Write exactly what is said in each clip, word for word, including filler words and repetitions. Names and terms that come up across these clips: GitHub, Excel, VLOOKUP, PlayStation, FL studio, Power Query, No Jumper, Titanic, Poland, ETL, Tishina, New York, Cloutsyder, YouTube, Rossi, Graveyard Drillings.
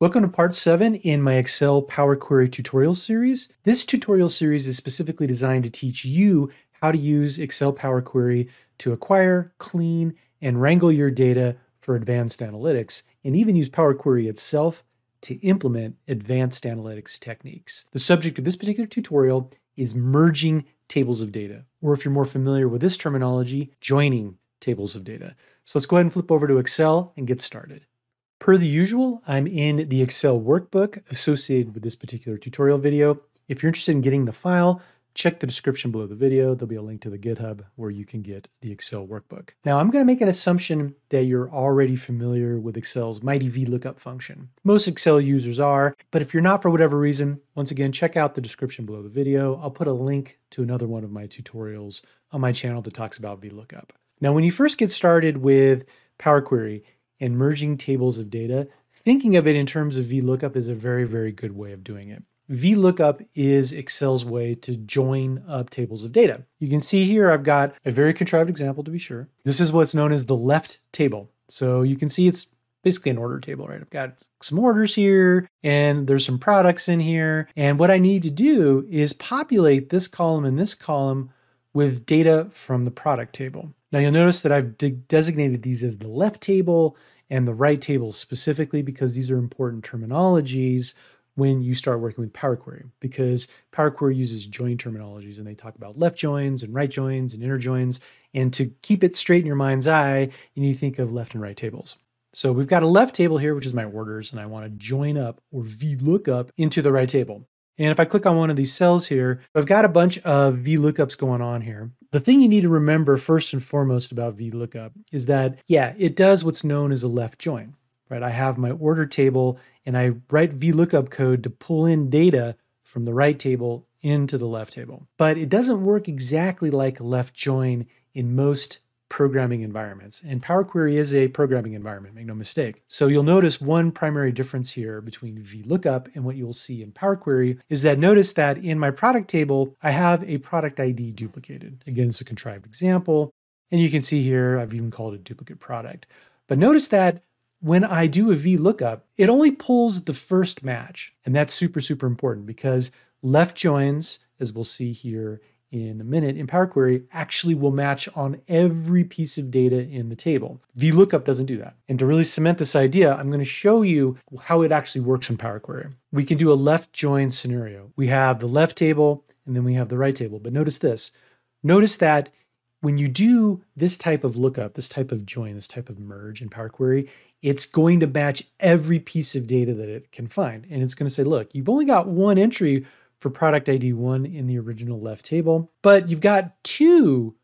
Welcome to part seven in my Excel Power Query tutorial series. This tutorial series is specifically designed to teach you how to use Excel Power Query to acquire, clean, and wrangle your data for advanced analytics, and even use Power Query itself to implement advanced analytics techniques. The subject of this particular tutorial is merging tables of data, or if you're more familiar with this terminology, joining tables of data. So let's go ahead and flip over to Excel and get started. Per the usual, I'm in the Excel workbook associated with this particular tutorial video. If you're interested in getting the file, check the description below the video. There'll be a link to the GitHub where you can get the Excel workbook. Now, I'm going to make an assumption that you're already familiar with Excel's mighty VLOOKUP function. Most Excel users are, but if you're not for whatever reason, once again, check out the description below the video. I'll put a link to another one of my tutorials on my channel that talks about VLOOKUP. Now, when you first get started with Power Query and merging tables of data, thinking of it in terms of VLOOKUP is a very, very good way of doing it. VLOOKUP is Excel's way to join up tables of data. You can see here, I've got a very contrived example to be sure. This is what's known as the left table. So you can see it's basically an order table, right? I've got some orders here and there's some products in here. And what I need to do is populate this column and this column with data from the product table. Now you'll notice that I've de- designated these as the left table and the right table specifically because these are important terminologies when you start working with Power Query, because Power Query uses join terminologies and they talk about left joins and right joins and inner joins. And to keep it straight in your mind's eye, you need to think of left and right tables. So we've got a left table here, which is my orders, and I want to join up or VLOOKUP into the right table. And if I click on one of these cells here, I've got a bunch of VLOOKUPs going on here. The thing you need to remember first and foremost about VLOOKUP is that, yeah, it does what's known as a left join, right? I have my order table and I write VLOOKUP code to pull in data from the right table into the left table. But it doesn't work exactly like a left join in most programming environments. And Power Query is a programming environment, make no mistake. So you'll notice one primary difference here between VLOOKUP and what you'll see in Power Query is that notice that in my product table, I have a product I D duplicated. Again, it's a contrived example. And you can see here, I've even called it duplicate product. But notice that when I do a VLOOKUP, it only pulls the first match. And that's super, super important because left joins, as we'll see here, in a minute in Power Query actually will match on every piece of data in the table. VLOOKUP doesn't do that. And to really cement this idea, I'm going to show you how it actually works in Power Query. We can do a left join scenario. We have the left table and then we have the right table. But notice this. Notice that when you do this type of lookup, this type of join, this type of merge in Power Query, it's going to match every piece of data that it can find. And it's going to say, look, you've only got one entry for product I D one in the original left table, but you've got two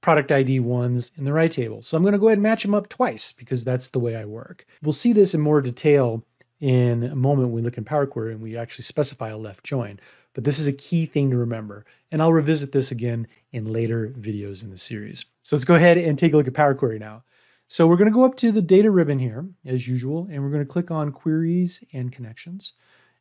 product I D ones in the right table. So I'm gonna go ahead and match them up twice because that's the way I work. We'll see this in more detail in a moment when we look in Power Query and we actually specify a left join, but this is a key thing to remember. And I'll revisit this again in later videos in the series. So let's go ahead and take a look at Power Query now. So we're gonna go up to the data ribbon here as usual, and we're gonna click on Queries and Connections.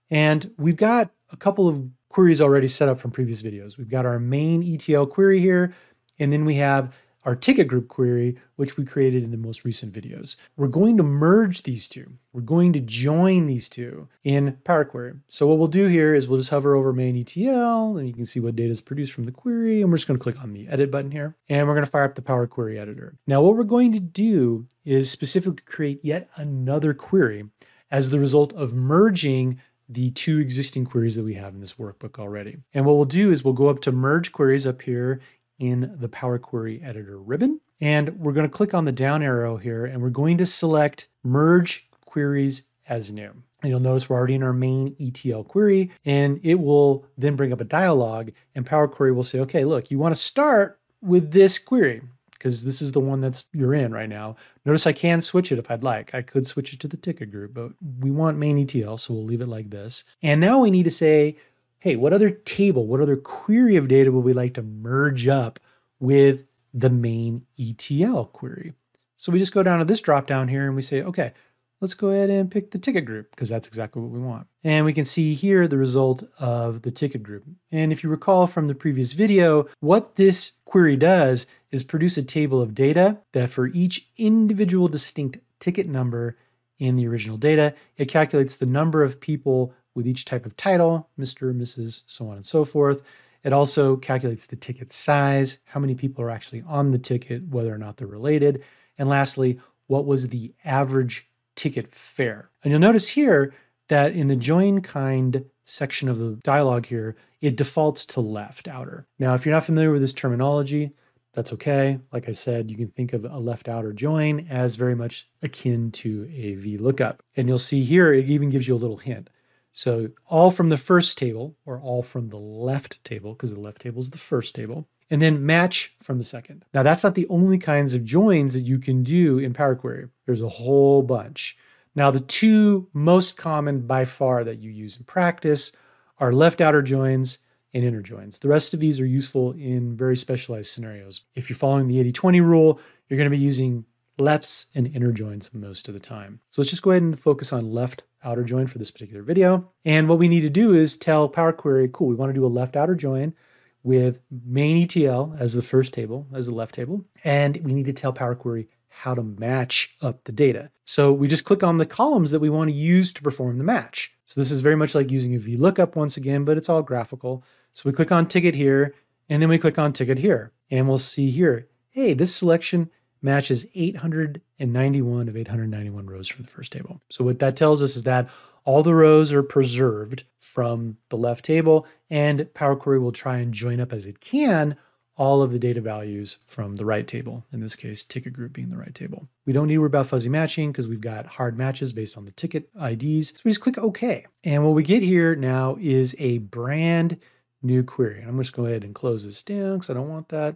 And we've got a couple of queries already set up from previous videos. We've got our main E T L query here, and then we have our ticket group query, which we created in the most recent videos. We're going to merge these two. We're going to join these two in Power Query. So what we'll do here is we'll just hover over main E T L, and you can see what data is produced from the query, and we're just gonna click on the edit button here, and we're gonna fire up the Power Query editor. Now what we're going to do is specifically create yet another query as the result of merging the two existing queries that we have in this workbook already. And what we'll do is we'll go up to merge queries up here in the Power Query editor ribbon. And we're gonna click on the down arrow here and we're going to select merge queries as new. And you'll notice we're already in our main E T L query and it will then bring up a dialog and Power Query will say, okay, look, you wanna start with this query because this is the one that's you're in right now. Notice I can switch it if I'd like. I could switch it to the ticket group, but we want main E T L, so we'll leave it like this. And now we need to say, hey, what other table, what other query of data would we like to merge up with the main E T L query? So we just go down to this drop down here and we say, okay, let's go ahead and pick the ticket group because that's exactly what we want. And we can see here the result of the ticket group. And if you recall from the previous video, what this query does is produce a table of data that for each individual distinct ticket number, in the original data. It calculates the number of people with each type of title, Mister, Missus, so on and so forth. It also calculates the ticket size, how many people are actually on the ticket, whether or not they're related. And lastly, what was the average ticket fare? And you'll notice here that in the join kind section of the dialog here, it defaults to left outer. Now, if you're not familiar with this terminology, that's okay. Like I said, you can think of a left outer join as very much akin to a VLOOKUP. And you'll see here, it even gives you a little hint. So all from the first table, or all from the left table, because the left table is the first table, and then match from the second. Now that's not the only kinds of joins that you can do in Power Query. There's a whole bunch. Now the two most common by far that you use in practice are left outer joins and inner joins. The rest of these are useful in very specialized scenarios. If you're following the eighty twenty rule, you're going to be using lefts and inner joins most of the time. So let's just go ahead and focus on left outer join for this particular video. And what we need to do is tell Power Query, cool, we want to do a left outer join with main E T L as the first table, as the left table. And we need to tell Power Query how to match up the data. So we just click on the columns that we want to use to perform the match. So this is very much like using a VLOOKUP once again, but it's all graphical. So we click on ticket here, and then we click on ticket here. And we'll see here, hey, this selection matches eight hundred ninety-one of eight hundred ninety-one rows from the first table. So what that tells us is that all the rows are preserved from the left table, and Power Query will try and join up as it can all of the data values from the right table, in this case, ticket group being the right table. We don't need to worry about fuzzy matching because we've got hard matches based on the ticket I Ds. So we just click OK. And what we get here now is a brand new query. And I'm just going to go ahead and close this down because I don't want that. And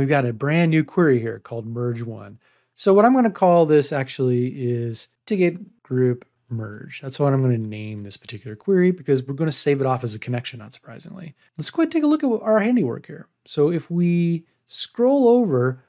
we've got a brand new query here called merge one. So what I'm going to call this actually is ticket group merge. That's what I'm going to name this particular query because we're going to save it off as a connection, not surprisingly. Let's go ahead and take a look at our handiwork here. So if we scroll over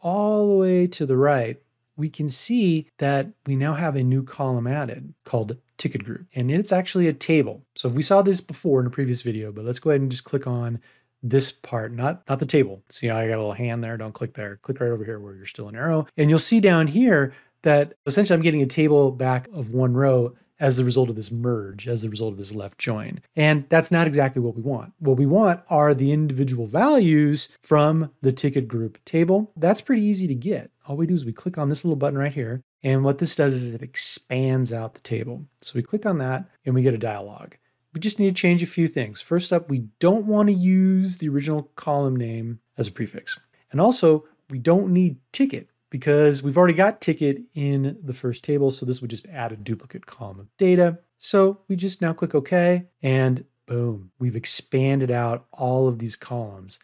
all the way to the right, we can see that we now have a new column added called ticket group, and it's actually a table. So if we saw this before in a previous video, but let's go ahead and just click on this part, not, not the table. See how I got a little hand there, don't click there. Click right over here where you're still an arrow. And you'll see down here that essentially I'm getting a table back of one row as the result of this merge, as the result of this left join. And that's not exactly what we want. What we want are the individual values from the ticket group table. That's pretty easy to get. All we do is we click on this little button right here. And what this does is it expands out the table. So we click on that and we get a dialog. We just need to change a few things. First up, we don't want to use the original column name as a prefix. And also we don't need ticket, because we've already got ticket in the first table, so this would just add a duplicate column of data. So we just now click OK, and boom, we've expanded out all of these columns.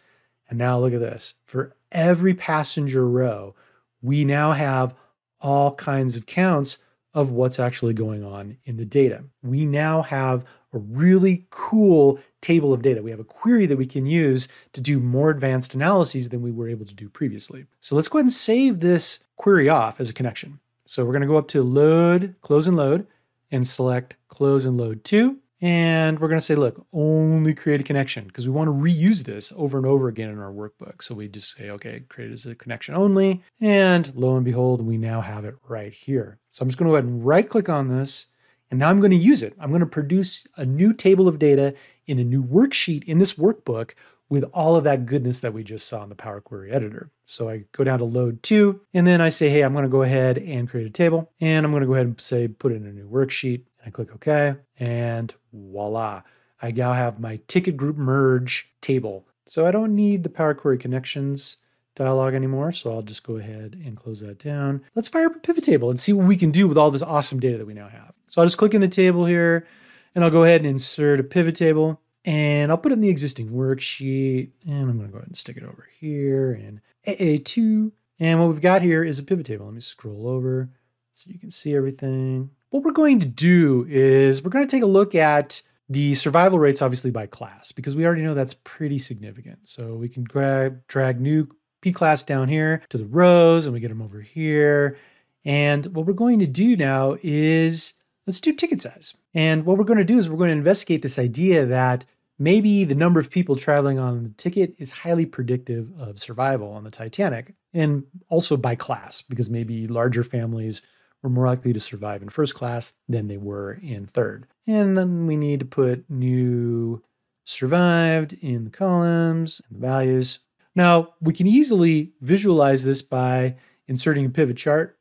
And now look at this. For every passenger row, we now have all kinds of counts of what's actually going on in the data. We now have a really cool table of data. We have a query that we can use to do more advanced analyses than we were able to do previously. So let's go ahead and save this query off as a connection. So we're going to go up to load, close and load, and select close and load to. And we're going to say, look, only create a connection, because we want to reuse this over and over again in our workbook. So we just say, okay, create as a connection only. And lo and behold, we now have it right here. So I'm just going to go ahead and right click on this. And now I'm going to use it. I'm going to produce a new table of data in a new worksheet in this workbook with all of that goodness that we just saw in the Power Query editor. So I go down to load two, and then I say, hey, I'm going to go ahead and create a table. And I'm going to go ahead and say, put in a new worksheet. I click OK, and voila, I now have my ticket group merge table. So I don't need the Power Query connections dialog anymore. So I'll just go ahead and close that down. Let's fire up a pivot table and see what we can do with all this awesome data that we now have. So I'll just click in the table here, and I'll go ahead and insert a pivot table, and I'll put it in the existing worksheet, and I'm going to go ahead and stick it over here and A A two. And what we've got here is a pivot table. Let me scroll over so you can see everything. What we're going to do is we're going to take a look at the survival rates, obviously by class, because we already know that's pretty significant. So we can grab, drag new class down here to the rows, and we get them over here. And what we're going to do now is let's do ticket size. And what we're going to do is we're going to investigate this idea that maybe the number of people traveling on the ticket is highly predictive of survival on the Titanic, and also by class, because maybe larger families were more likely to survive in first class than they were in third. And then we need to put new survived in the columns and the values. Now we can easily visualize this by inserting a pivot chart.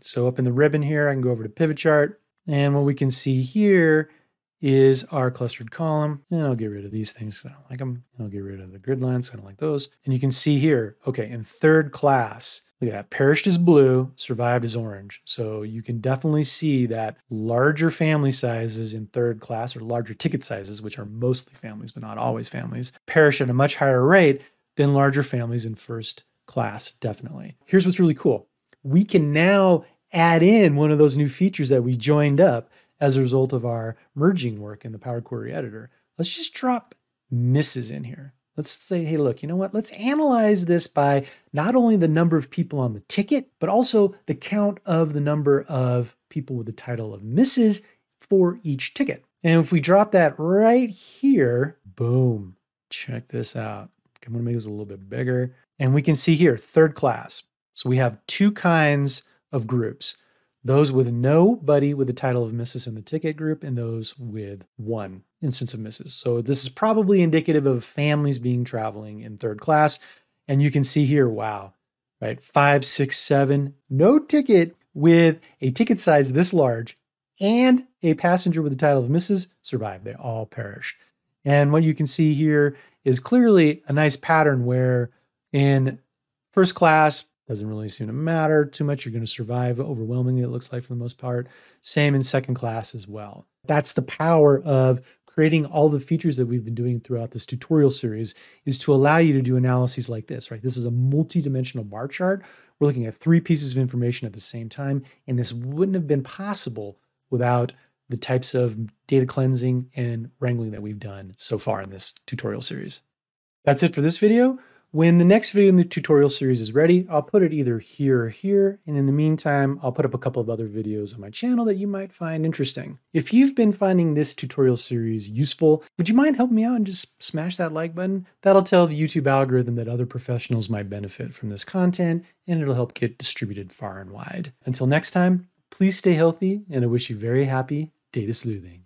So up in the ribbon here, I can go over to pivot chart. And what we can see here is our clustered column. And I'll get rid of these things because I don't like them. And I'll get rid of the grid lines. I don't like those. And you can see here, okay, in third class, look at that, perished is blue, survived is orange. So you can definitely see that larger family sizes in third class, or larger ticket sizes, which are mostly families, but not always families, perish at a much higher rate than larger families in first class, definitely. Here's what's really cool. We can now add in one of those new features that we joined up as a result of our merging work in the Power Query editor. Let's just drop misses in here. Let's say, hey, look, you know what? Let's analyze this by not only the number of people on the ticket, but also the count of the number of people with the title of misses for each ticket. And if we drop that right here, boom, check this out. I'm gonna make this a little bit bigger. And we can see here, third class. So we have two kinds of groups. Those with nobody with the title of misses in the ticket group, and those with one instance of misses. So this is probably indicative of families being traveling in third class. And you can see here, wow, right? Five, six, seven, no ticket with a ticket size this large and a passenger with the title of misses survived. They all perished. And what you can see here is clearly a nice pattern where in first class, doesn't really seem to matter too much. You're going to survive overwhelmingly, it looks like, for the most part. Same in second class as well. That's the power of creating all the features that we've been doing throughout this tutorial series, is to allow you to do analyses like this, right? This is a multi-dimensional bar chart. We're looking at three pieces of information at the same time, and this wouldn't have been possible without the types of data cleansing and wrangling that we've done so far in this tutorial series. That's it for this video. When the next video in the tutorial series is ready, I'll put it either here or here. And in the meantime, I'll put up a couple of other videos on my channel that you might find interesting. If you've been finding this tutorial series useful, would you mind helping me out and just smash that like button? That'll tell the YouTube algorithm that other professionals might benefit from this content, and it'll help get distributed far and wide. Until next time, please stay healthy, and I wish you very happy data sleuthing.